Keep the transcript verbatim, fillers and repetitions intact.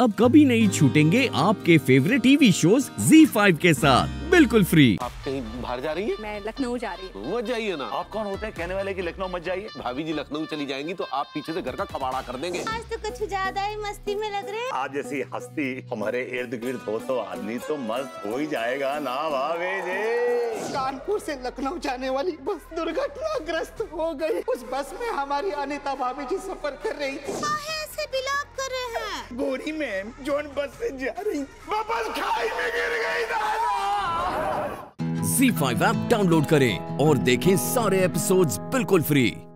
अब कभी नहीं छूटेंगे आपके favourite TV shows Zee five के साथ बिल्कुल फ्री। आप कहीं बाहर जा रही है? मैं लखनऊ जा रही हूँ। मत जाइए ना। आप कौन होते हैं कहने वाले कि लखनऊ मत जाइए? भाभी जी लखनऊ चली जाएंगी तो आप पीछे से घर का खबाड़ा कर देंगे। आज तो कुछ ज्यादा ही मस्ती में लग रहे हैं। आज जैसी हस्ती हमारे इर्द गिर्द हो तो आदमी तो मस्त हो ही जाएगा ना। भाभी जी कानपुर से लखनऊ जाने वाली बस दुर्घटनाग्रस्त हो गई। उस बस में हमारी अनिता भाभी जी सफर कर रही थी। बिलॉग कर रहे हैं। बोरी में जोन बस से जा रही वापस खाई में गिर गई दाना। ज़ी फाइव ऐप डाउनलोड करें और देखें सारे एपिसोड्स बिल्कुल फ्री।